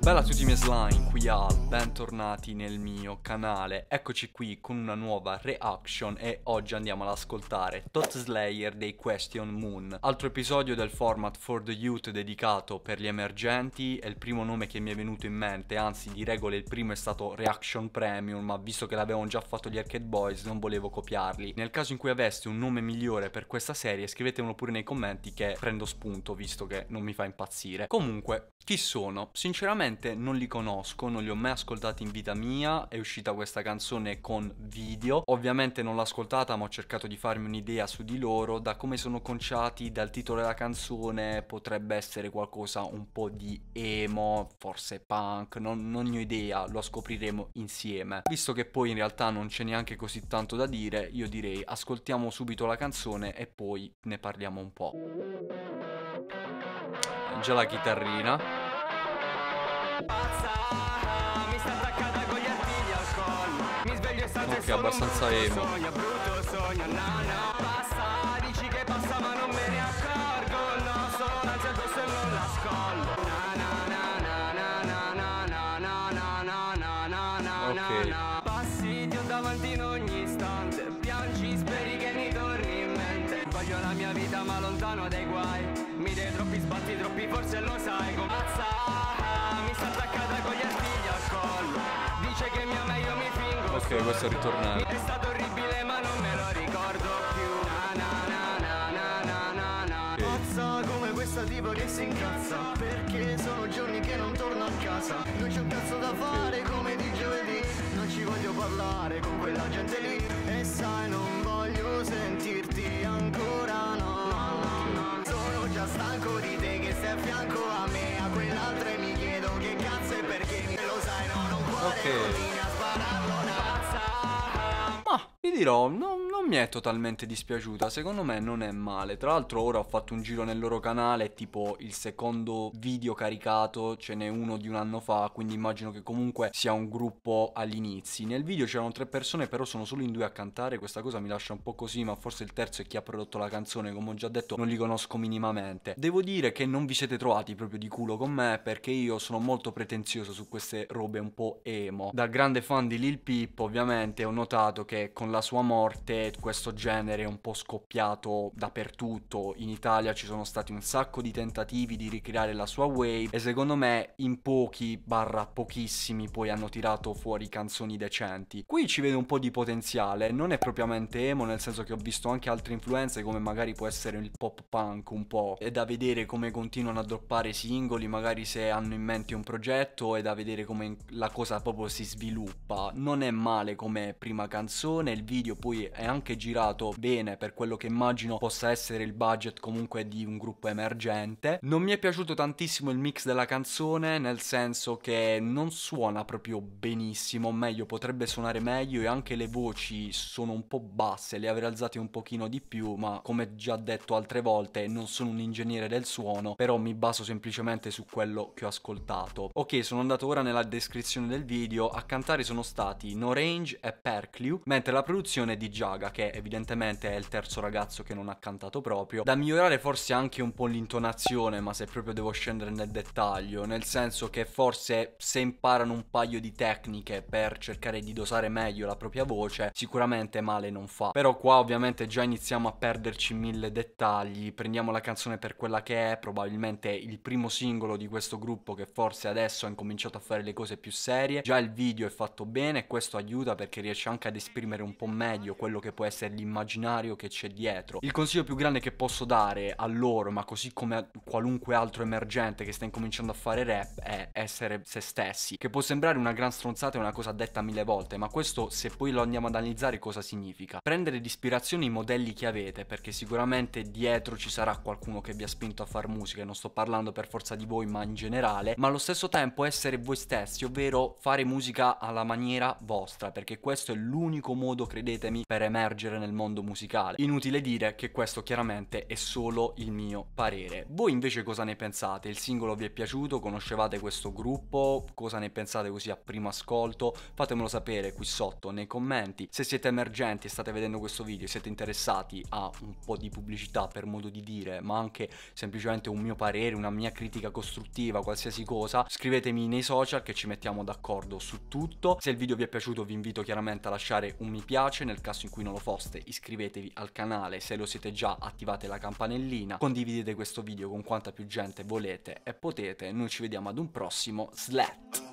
Bella a tutti i miei slime, qui Al, bentornati nel mio canale. Eccoci qui con una nuova reaction e oggi andiamo ad ascoltare Thotslayer dei QSTNMOON, altro episodio del format for the youth dedicato per gli emergenti. È il primo nome che mi è venuto in mente, anzi di regola il primo è stato Reaction Premium, ma visto che l'avevano già fatto gli Arcade Boys non volevo copiarli. Nel caso in cui aveste un nome migliore per questa serie scrivetemelo pure nei commenti che prendo spunto, visto che non mi fa impazzire. Comunque, chi sono? Sinceramente non li conosco, non li ho mai ascoltati in vita mia. È uscita questa canzone con video, ovviamente non l'ho ascoltata ma ho cercato di farmi un'idea su di loro. Da come sono conciati, dal titolo della canzone, potrebbe essere qualcosa un po' di emo, forse punk, non ne ho idea, lo scopriremo insieme. Visto che poi in realtà non c'è neanche così tanto da dire, io direi ascoltiamo subito la canzone e poi ne parliamo un po'. Già la chitarrina. Ok, abbastanza emo. Ok. Passi Dio davanti in ogni istante, piangi, speri che mi torni in mente. Voglio la mia vita ma lontano dai guai, mi dai troppi sbatti, troppi, forse lo sai. Ok, questo è ritornato. È stato orribile ma non me lo ricordo più. Na pazza come questo tipo che si incazza, perché sono giorni che non torno a casa. Non c'è un cazzo da fare come di giovedì, non ci voglio parlare con quella gente lì. E sai non voglio sentirti ancora, no. Sono già stanco di te che sei a fianco a me, a quell'altra e mi chiedo che cazzo è, perché me lo sai, no, non vuole. Vi dirò, non mi è totalmente dispiaciuta, secondo me non è male. Tra l'altro ora ho fatto un giro nel loro canale, tipo il secondo video caricato, ce n'è uno di un anno fa, quindi immagino che comunque sia un gruppo all'inizio. Nel video c'erano 3 persone, però sono solo in 2 a cantare, questa cosa mi lascia un po' così, ma forse il terzo è chi ha prodotto la canzone, come ho già detto non li conosco minimamente. Devo dire che non vi siete trovati proprio di culo con me, perché io sono molto pretenzioso su queste robe un po' emo. Da grande fan di Lil Peep ovviamente ho notato che con la sua morte questo genere è un po' scoppiato dappertutto. In Italia ci sono stati un sacco di tentativi di ricreare la sua wave e secondo me in pochi barra pochissimi poi hanno tirato fuori canzoni decenti. Qui ci vedo un po' di potenziale, non è propriamente emo, nel senso che ho visto anche altre influenze come magari può essere il pop punk un po'. È da vedere come continuano a droppare singoli, magari se hanno in mente un progetto, è da vedere come la cosa proprio si sviluppa. Non è male come prima canzone, il video poi è anche girato bene per quello che immagino possa essere il budget comunque di un gruppo emergente. Non mi è piaciuto tantissimo il mix della canzone, nel senso che non suona proprio benissimo, meglio potrebbe suonare meglio, e anche le voci sono un po' basse, le avrei alzate un pochino di più, ma come già detto altre volte non sono un ingegnere del suono, però mi baso semplicemente su quello che ho ascoltato. Ok, sono andato ora nella descrizione del video, a cantare sono stati Norange e Perclue, mentre la produzione di Jaga, che evidentemente è il terzo ragazzo che non ha cantato proprio. Da migliorare forse anche un po' l'intonazione, ma se proprio devo scendere nel dettaglio, nel senso che forse se imparano un paio di tecniche per cercare di dosare meglio la propria voce, sicuramente male non fa. Però qua ovviamente già iniziamo a perderci mille dettagli. Prendiamo la canzone per quella che è, probabilmente il primo singolo di questo gruppo che forse adesso ha incominciato a fare le cose più serie. Già il video è fatto bene e questo aiuta perché riesce anche ad esprimere un po' meglio quello che può essere l'immaginario che c'è dietro. Il consiglio più grande che posso dare a loro, ma così come a qualunque altro emergente che sta incominciando a fare rap, è essere se stessi, che può sembrare una gran stronzata e una cosa detta mille volte, ma questo se poi lo andiamo ad analizzare cosa significa. Prendere di ispirazione i modelli che avete, perché sicuramente dietro ci sarà qualcuno che vi ha spinto a far musica, e non sto parlando per forza di voi ma in generale, ma allo stesso tempo essere voi stessi, ovvero fare musica alla maniera vostra, perché questo è l'unico modo, credetemi, per emergere emergere nel mondo musicale. Inutile dire che questo chiaramente è solo il mio parere. Voi invece cosa ne pensate? Il singolo vi è piaciuto? Conoscevate questo gruppo? Cosa ne pensate così a primo ascolto? Fatemelo sapere qui sotto nei commenti. Se siete emergenti e state vedendo questo video e siete interessati a un po' di pubblicità, per modo di dire, ma anche semplicemente un mio parere, una mia critica costruttiva, qualsiasi cosa, scrivetemi nei social che ci mettiamo d'accordo su tutto. Se il video vi è piaciuto vi invito chiaramente a lasciare un mi piace, nel caso in cui non lo foste iscrivetevi al canale, se lo siete già attivate la campanellina, condividete questo video con quanta più gente volete e potete. Noi ci vediamo ad un prossimo slat.